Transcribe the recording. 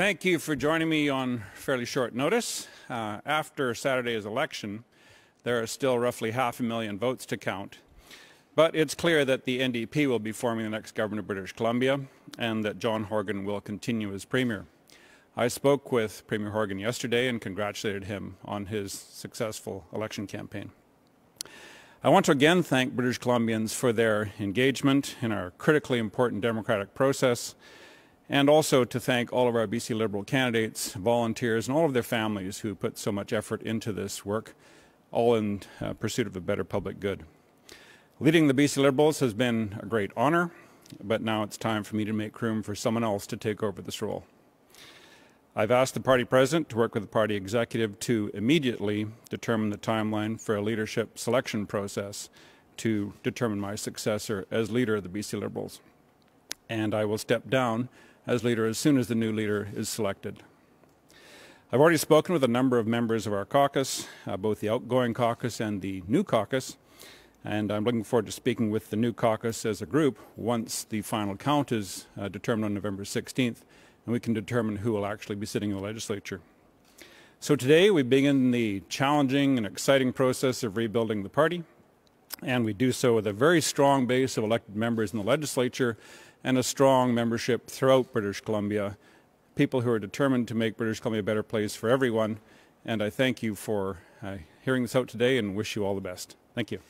Thank you for joining me on fairly short notice. After Saturday's election, there are still roughly 500,000 votes to count. But it's clear that the NDP will be forming the next government of British Columbia and that John Horgan will continue as Premier. I spoke with Premier Horgan yesterday and congratulated him on his successful election campaign. I want to again thank British Columbians for their engagement in our critically important democratic process, and also to thank all of our BC Liberal candidates, volunteers, and all of their families who put so much effort into this work, all in pursuit of a better public good. Leading the BC Liberals has been a great honor, but now it's time for me to make room for someone else to take over this role. I've asked the party president to work with the party executive to immediately determine the timeline for a leadership selection process to determine my successor as leader of the BC Liberals. And I will step down as leader as soon as the new leader is selected. I've already spoken with a number of members of our caucus, both the outgoing caucus and the new caucus, and I'm looking forward to speaking with the new caucus as a group once the final count is determined on November 16th, and we can determine who will actually be sitting in the legislature. So today we begin the challenging and exciting process of rebuilding the party, and we do so with a very strong base of elected members in the legislature and a strong membership throughout British Columbia, people who are determined to make British Columbia a better place for everyone. And I thank you for hearing this out today and wish you all the best. Thank you.